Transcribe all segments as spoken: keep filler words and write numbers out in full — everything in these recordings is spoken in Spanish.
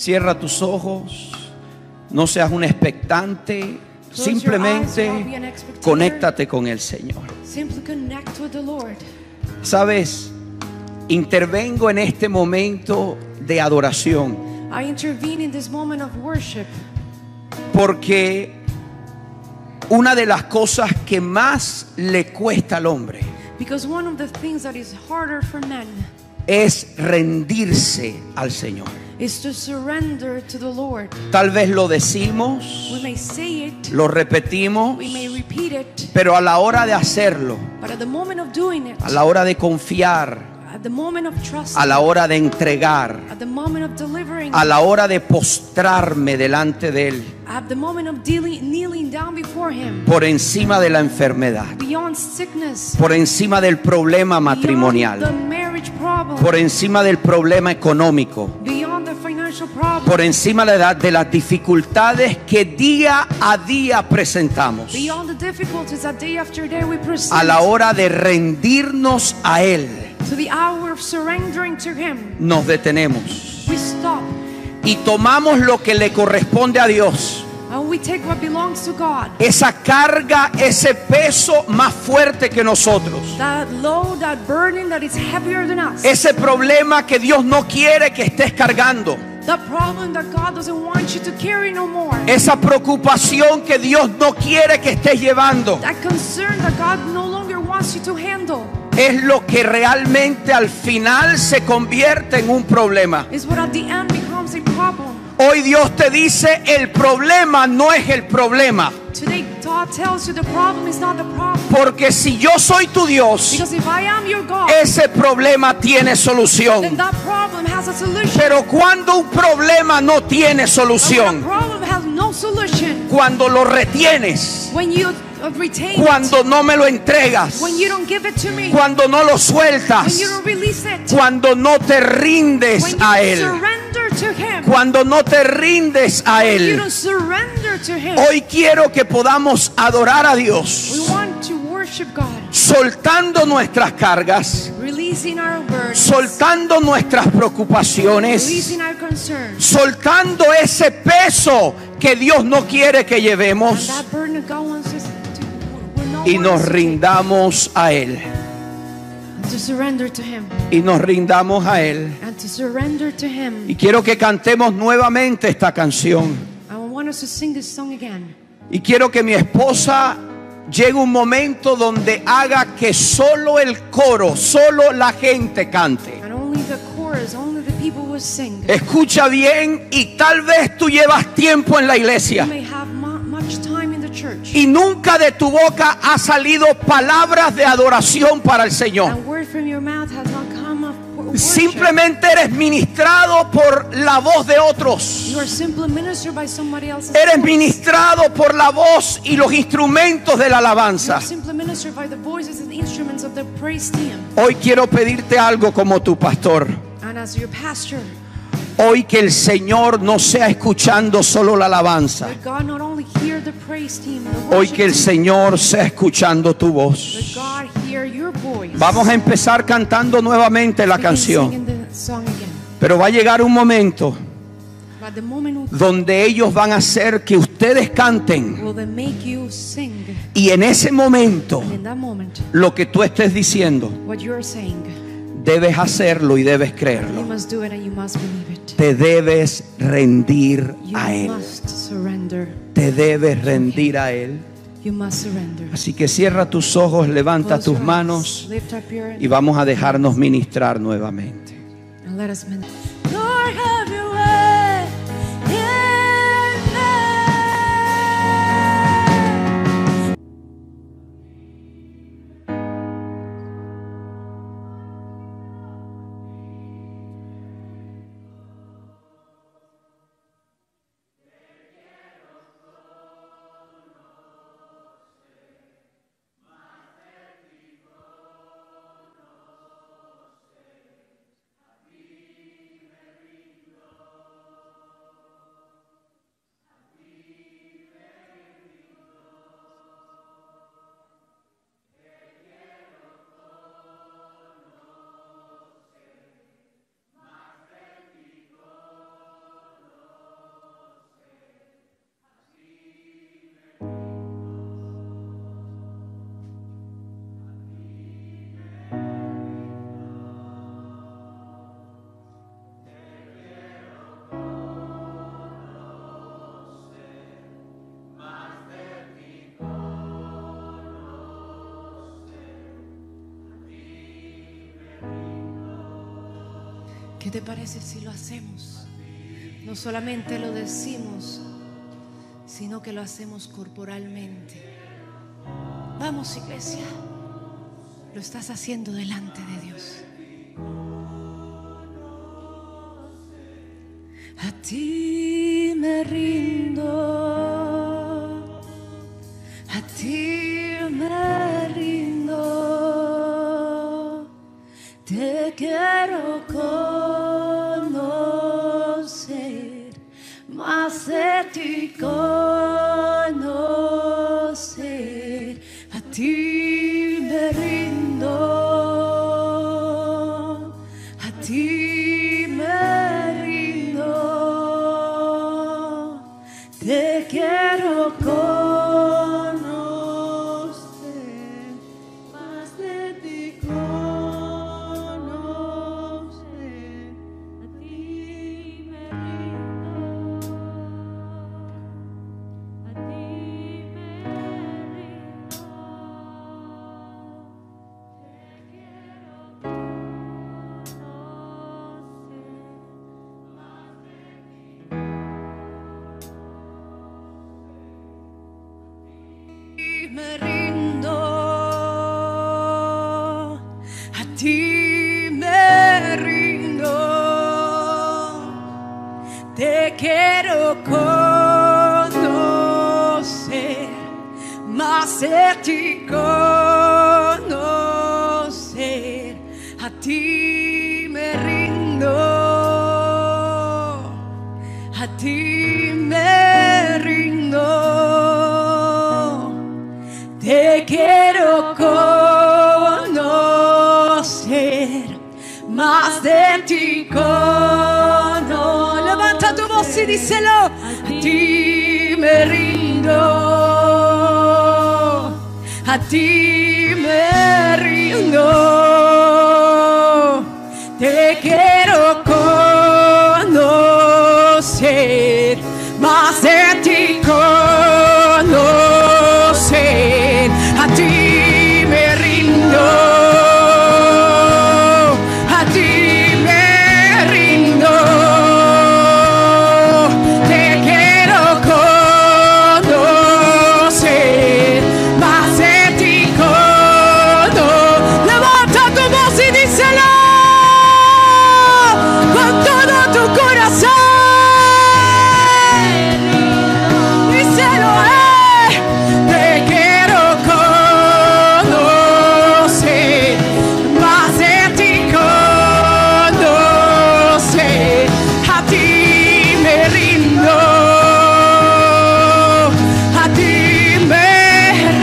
Cierra tus ojos, no seas un expectante, simplemente conéctate con el Señor. Sabes, intervengo en este momento de adoración porque una de las cosas que más le cuesta al hombre es rendirse al Señor. Tal vez lo decimos, lo repetimos, pero a la hora de hacerlo, a la hora de confiar, a la hora de entregar, a la hora de postrarme delante de Él, por encima de la enfermedad, por encima del problema matrimonial, por encima del problema económico, por encima de, la, de las dificultades que día a día presentamos, a la hora de rendirnos a Él, nos detenemos y tomamos lo que le corresponde a Dios. Esa carga, ese peso más fuerte que nosotros, ese problema que Dios no quiere que estés cargando, esa preocupación que Dios no quiere que estés llevando, es lo que realmente al final se convierte en un problema. Hoy Dios te dice, el problema no es el problema. Porque si yo soy tu Dios, ese problema tiene solución. Pero cuando un problema no tiene solución, cuando lo retienes, cuando no me lo entregas, cuando no lo sueltas, cuando no te rindes a Él, cuando no te rindes a Él, hoy quiero que podamos adorar a Dios soltando nuestras cargas, soltando nuestras preocupaciones, soltando ese peso que Dios no quiere que llevemos, y nos rindamos a Él. Y nos rindamos a Él. Y quiero que cantemos nuevamente esta canción. Y quiero que mi esposa llegue un momento donde haga que solo el coro, solo la gente cante. Escucha bien, y tal vez tú llevas tiempo en la iglesia y nunca de tu boca ha salido palabras de adoración para el Señor. Simplemente eres ministrado por la voz de otros. Eres ministrado por la voz y los instrumentos de la alabanza. Hoy quiero pedirte algo como tu pastor. Hoy que el Señor no sea escuchando solo la alabanza. Hoy que el Señor sea escuchando tu voz. Vamos a empezar cantando nuevamente la canción. Pero va a llegar un momento donde ellos van a hacer que ustedes canten. Y en ese momento, lo que tú estés diciendo, debes hacerlo y debes creerlo. Te debes rendir a Él. Te debes rendir a Él. Así que cierra tus ojos, levanta tus manos y vamos a dejarnos ministrar nuevamente. ¿Qué te parece si lo hacemos? No solamente lo decimos, sino que lo hacemos corporalmente. Vamos, iglesia, lo estás haciendo delante de Dios. A ti me rindo, a ti me rindo, te quiero conocer, más de ti conocer, a ti me rindo, a ti. Quiero conocer, más de ti conocer, a ti me rindo, a ti me rindo, te quiero conocer, más de ti me rindo, a ti me rindo, te quiero conocer, más de ti conocer, a ti me rindo, a ti me rindo. Te quiero conocer, más de ti conocer. Levanta tu voz y díselo. A ti me rindo, a ti me rindo, te quiero conocer, más de ti conocer. A ti me rindo, a ti me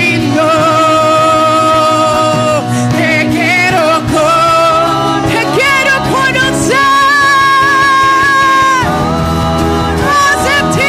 rindo, te quiero conocer,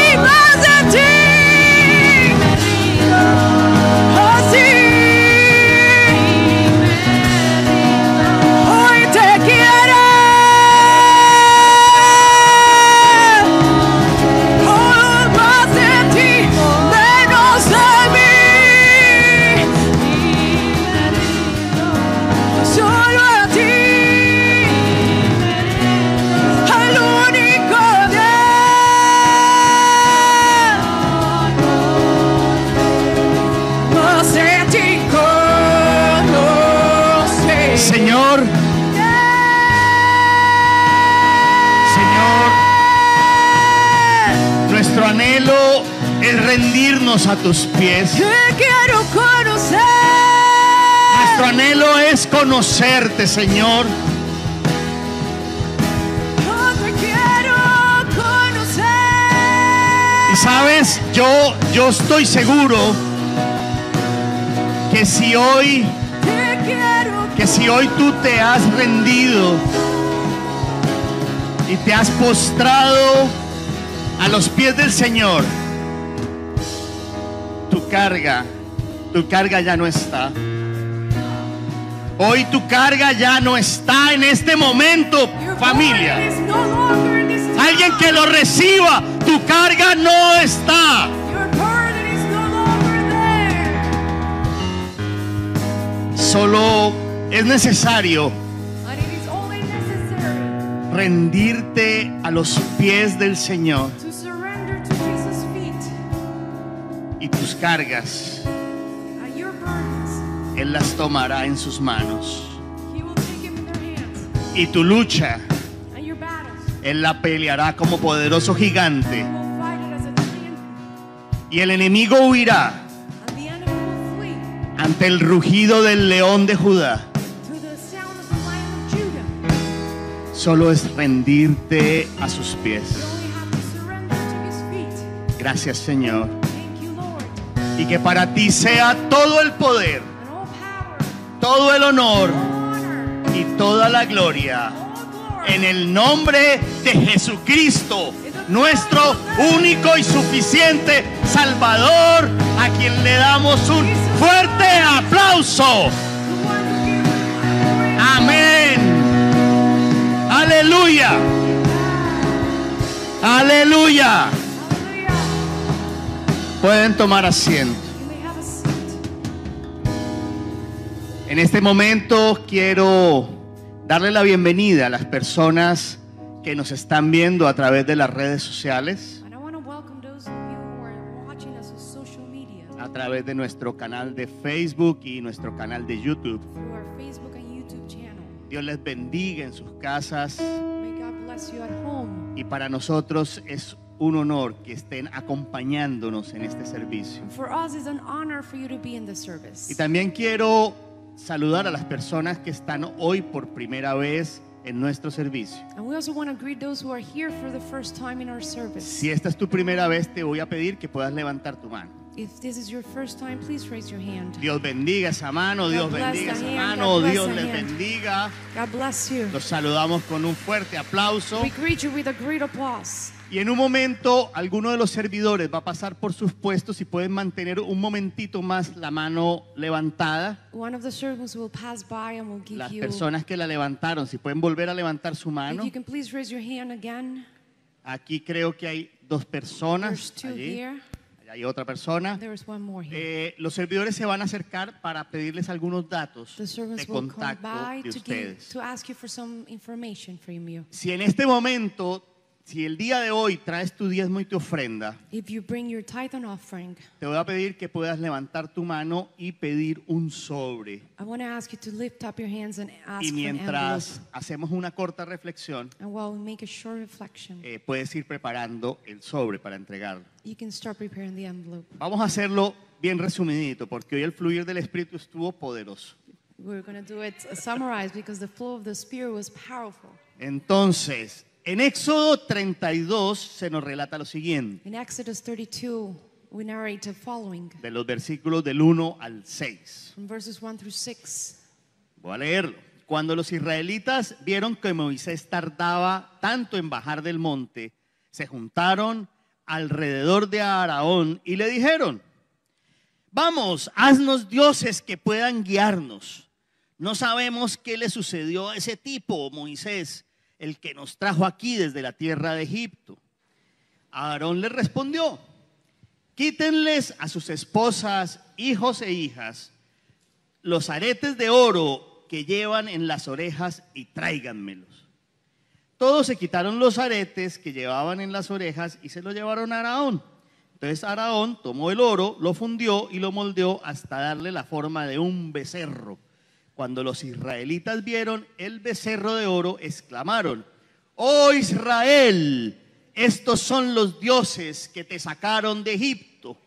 más de ti conocer. Levanta tu voz y díselo con todo tu corazón. Díselo, eh, te quiero. A tus pies. Te quiero conocer. Nuestro anhelo es conocerte, Señor. Yo te quiero conocer. Y sabes, yo, yo estoy seguro que si hoy, te quiero que si hoy tú te has rendido y te has postrado a los pies del Señor, carga, tu carga ya no está. Hoy tu carga ya no está en este momento, familia. Alguien que lo reciba, tu carga no está. Solo es necesario rendirte a los pies del Señor y tus cargas Él las tomará en sus manos, y tu lucha Él la peleará como poderoso gigante, y el enemigo huirá ante el rugido del león de Judá. Solo es rendirte a sus pies. Gracias, Señor. Y que para ti sea todo el poder, todo el honor y toda la gloria, en el nombre de Jesucristo, nuestro único y suficiente Salvador, a quien le damos un fuerte aplauso. Amén. Aleluya. Aleluya. Pueden tomar asiento. En este momento quiero darle la bienvenida a las personas que nos están viendo a través de las redes sociales, a través de nuestro canal de Facebook y nuestro canal de YouTube. Dios les bendiga en sus casas, y para nosotros es un honor que estén acompañándonos en este servicio. Y también quiero saludar a las personas que están hoy por primera vez en nuestro servicio. Si esta es tu primera vez, te voy a pedir que puedas levantar tu mano. Dios bendiga esa mano, Dios bendiga esa mano, Dios les bendiga. Los saludamos con un fuerte aplauso. Y en un momento, alguno de los servidores va a pasar por sus puestos y pueden mantener un momentito más la mano levantada. Las personas que la levantaron, si pueden volver a levantar su mano. Aquí creo que hay dos personas. Allí hay otra persona. Eh, los servidores se van a acercar para pedirles algunos datos de contacto de ustedes. Si en este momento, si el día de hoy traes tu diezmo y tu ofrenda, offering, te voy a pedir que puedas levantar tu mano y pedir un sobre. Y mientras hacemos una corta reflexión, eh, puedes ir preparando el sobre para entregarlo. Vamos a hacerlo bien resumidito, porque hoy el fluir del Espíritu estuvo poderoso. Entonces, en Éxodo treinta y dos se nos relata lo siguiente. In Exodus thirty-two, we narrate the following. De los versículos del uno al seis. From verses one through six. Voy a leerlo. Cuando los israelitas vieron que Moisés tardaba tanto en bajar del monte, se juntaron alrededor de Aarón y le dijeron: vamos, haznos dioses que puedan guiarnos. No sabemos qué le sucedió a ese tipo, Moisés, el que nos trajo aquí desde la tierra de Egipto. Aarón les respondió: quítenles a sus esposas, hijos e hijas, los aretes de oro que llevan en las orejas y tráiganmelos. Todos se quitaron los aretes que llevaban en las orejas y se los llevaron a Aarón. Entonces Aarón tomó el oro, lo fundió y lo moldeó hasta darle la forma de un becerro. Cuando los israelitas vieron el becerro de oro, exclamaron: ¡Oh Israel! Estos son los dioses que te sacaron de Egipto.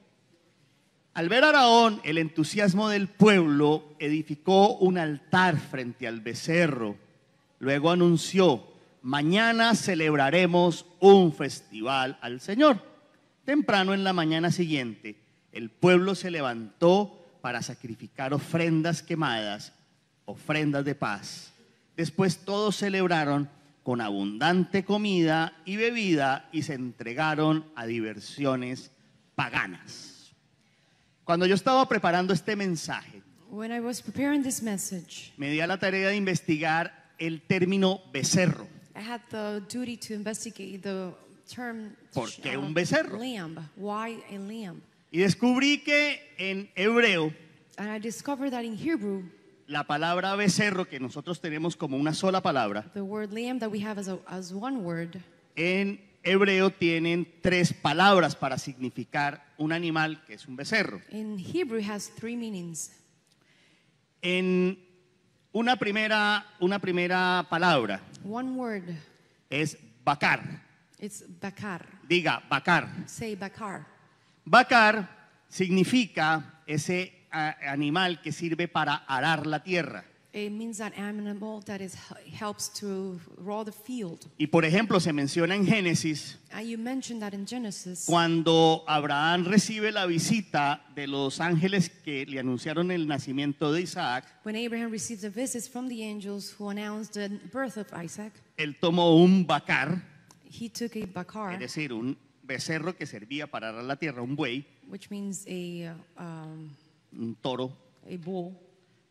Al ver a Aarón, el entusiasmo del pueblo, edificó un altar frente al becerro. Luego anunció: mañana celebraremos un festival al Señor. Temprano en la mañana siguiente, el pueblo se levantó para sacrificar ofrendas quemadas, ofrendas de paz. Después todos celebraron con abundante comida y bebida y se entregaron a diversiones paganas. Cuando yo estaba preparando este mensaje, message, me di a la tarea de investigar el término becerro. Term, ¿Por qué un becerro? Lamb. Why a lamb? Y descubrí que en hebreo, And I discovered that in Hebrew, la palabra becerro que nosotros tenemos como una sola palabra, the word lamb that we have as, a, as one word, en hebreo tienen tres palabras para significar un animal que es un becerro. In Hebrew has three meanings. En una primera, una primera palabra, one word, es bacar. It's bacar. Diga bacar. Say bacar. Bacar significa ese animal que sirve para arar la tierra. It means that animal that is, helps to roll the field. Y por ejemplo se menciona en Génesis, cuando Abraham recibe la visita de los ángeles que le anunciaron el nacimiento de Isaac, when Abraham received a visit from the angels who announced the birth of Isaac, él tomó un bacar, he took a bacar, es decir, un becerro que servía para arar la tierra, un buey, which means a, um, un toro, a bull,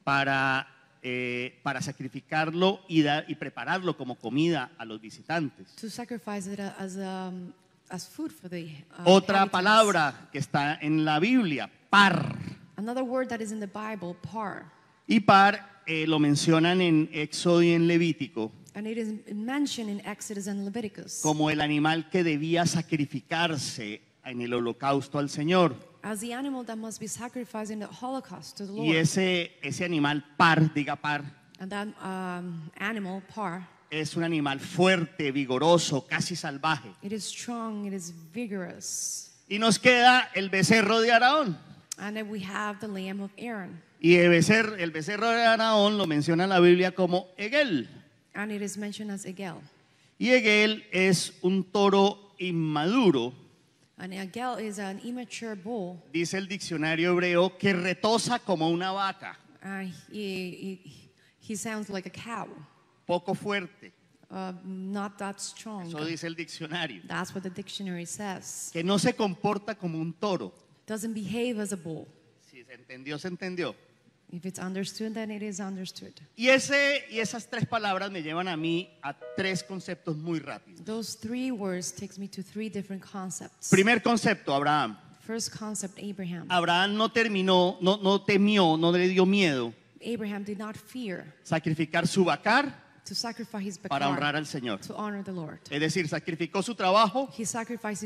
para Eh, para sacrificarlo y, da, y prepararlo como comida a los visitantes. To sacrifice it as, um, as food for the, uh, Otra palabra que está en la Biblia, par. Another word that is in the Bible, par. Y par eh, lo mencionan en Éxodo y en Levítico. And it is mentioned in Exodus and Leviticus. Como el animal que debía sacrificarse en el holocausto al Señor. As the animal that must be sacrificed in the Holocaust to the Lord. Y ese, ese animal par, diga par. And that um, animal, par, es un animal fuerte, vigoroso, casi salvaje. It is strong, it is vigorous. Y nos queda el becerro de Aarón. And then we have the lamb of Aaron. Y el becerro, el becerro de Aarón lo menciona la Biblia como Egel. And it is mentioned as Egel. Y Egel es un toro inmaduro. An egel is an immature bull. Dice el diccionario hebreo que retosa como una vaca. Uh, he, he, he sounds like a cow. Poco fuerte. Uh, not that strong. Eso dice el diccionario. That's what the dictionary says. Que no se comporta como un toro. Doesn't behave as a bull. Si se entendió, se entendió. If it's understood, then it is understood. Y, ese, y esas tres palabras me llevan a mí a tres conceptos muy rápidos. Those three words takes me to three different concepts. Primer concepto, Abraham. First concept, Abraham. Abraham no terminó, no, no temió, no le dio miedo. Abraham did not fear. Sacrificar su bacar. To sacrifice his bacar, para honrar al Señor. To honor the Lord. Es decir, sacrificó su trabajo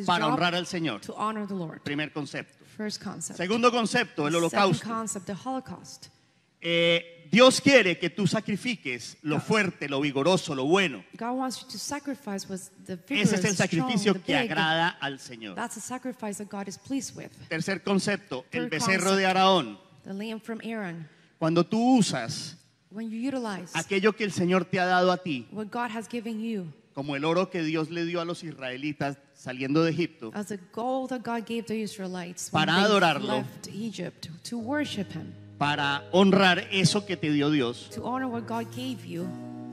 para honrar al Señor. To honor the Lord. Primer concepto. First concept. Segundo concepto, el holocausto. Second concept, the Holocaust. Eh, Dios quiere que tú sacrifiques lo fuerte, lo vigoroso, lo bueno. God wants you to sacrifice what's the vigorous, ese es el sacrificio strong, que big, agrada al Señor. That's a sacrifice that God is pleased with. Tercer concepto, Third el becerro concept, de Aarón. The lamb from Aaron. Cuando tú usas When you utilize aquello que el Señor te ha dado a ti, what God has given you, como el oro que Dios le dio a los israelitas saliendo de Egipto, as the gold that God gave the Israelites when para adorarlo, left Egypt, to worship him. Para honrar eso que te dio Dios, to honor what God gave you,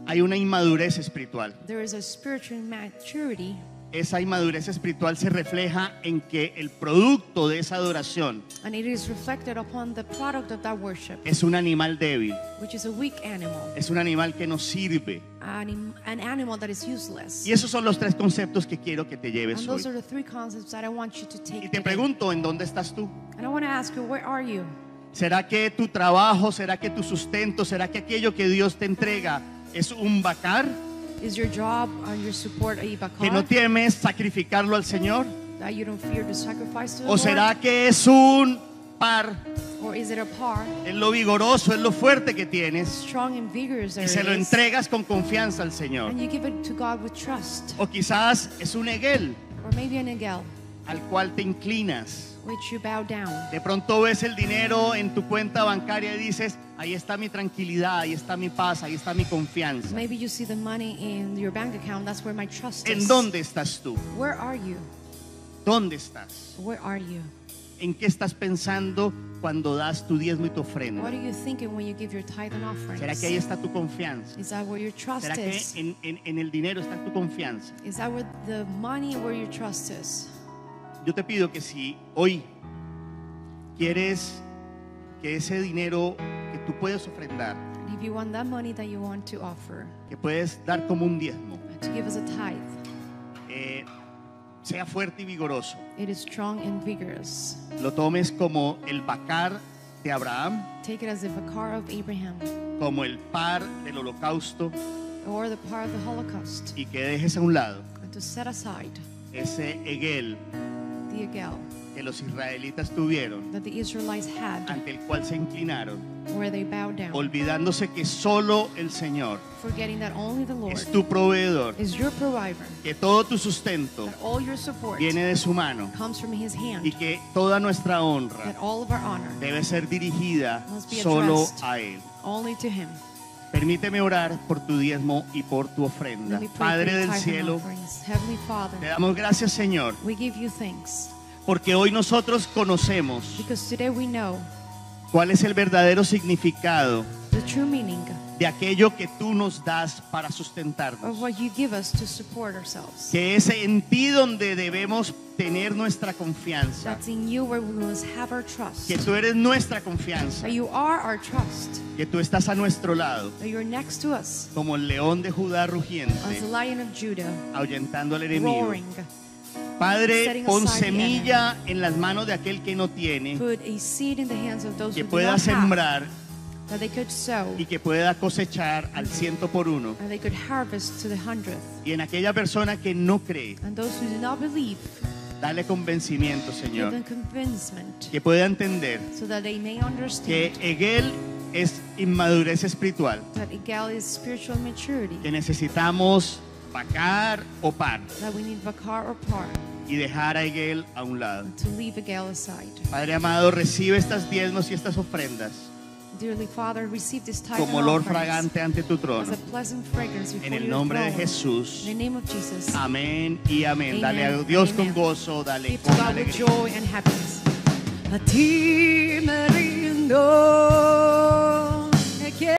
hay una inmadurez espiritual. There is a spiritual maturity. Esa inmadurez espiritual se refleja en que el producto de esa adoración es un animal débil, which is a weak animal. Es un animal que no sirve. An, an animal that is useless. Y esos son los tres conceptos que quiero que te lleves And those hoy. Are the three concepts that I want you to take y te pregunto, ¿en dónde estás tú? And I want to ask you, where are you? ¿Será que tu trabajo, será que tu sustento, será que aquello que Dios te entrega es un bacar? Is your job and your support a bacar? ¿Que no temes sacrificarlo al Señor? That you don't fear to sacrifice to the ¿O Lord? Será que es un par? Or is it a par? Es lo vigoroso, es lo fuerte que tienes. Strong and vigorous y se lo entregas con confianza al Señor. And you give it to God with trust. O quizás es un egel, or maybe an egel, al cual te inclinas. Which you bow down. De pronto ves el dinero en tu cuenta bancaria y dices, ahí está mi tranquilidad, ahí está mi paz, ahí está mi confianza. Maybe you see the money in your bank account, that's where my trust is. ¿En dónde estás tú? Where are you? ¿Dónde estás? Where are you? ¿En qué estás pensando cuando das tu diezmo y tu ofrenda? What are you thinking when you give your tithe and offerings? ¿Será que ahí está tu confianza? Is that where your trust ¿Será is? que en, en, en el dinero está tu confianza? Is that where the money, where your trust is? Yo te pido que si hoy quieres que ese dinero que tú puedes ofrendar, offer, que puedes dar como un diezmo, to give us a tithe, eh, sea fuerte y vigoroso, it is strong and vigorous, lo tomes como el bacar de Abraham, take it as the bacar of Abraham, como el par del holocausto, or the par of the Holocaust, y que dejes a un lado and to set aside ese egel, the egel que los israelitas tuvieron, that the Israelites had, ante el cual se inclinaron, where they bowed down, olvidándose que solo el Señor, forgetting that only the Lord, es tu proveedor, is your provider, que todo tu sustento, that all your support, viene de su mano, comes from his hand, y que toda nuestra honra, that all of our honor, debe ser dirigida solo a él. Only to him. Permíteme orar por tu diezmo y por tu ofrenda. Padre del cielo, Father, te damos gracias, Señor, thanks, porque hoy nosotros conocemos cuál es el verdadero significado de aquello que tú nos das para sustentarnos, que es en ti donde debemos tener nuestra confianza, que tú eres nuestra confianza, que tú estás a nuestro lado, como el león de Judá rugiente, ahuyentando al enemigo. Padre, pon semilla en las manos de aquel que no tiene, que pueda sembrar y que pueda cosechar al ciento por uno, y en aquella persona que no cree, dale convencimiento, Señor, que pueda entender que Egel es inmadurez espiritual, que necesitamos vacar o par, y dejar a Egel a un lado. Padre amado, recibe estas diezmos y estas ofrendas como olor fragante ante tu trono, en el nombre de Jesús. Amén y amén. Dale a Dios con gozo, dale con alegría. A ti me rindo.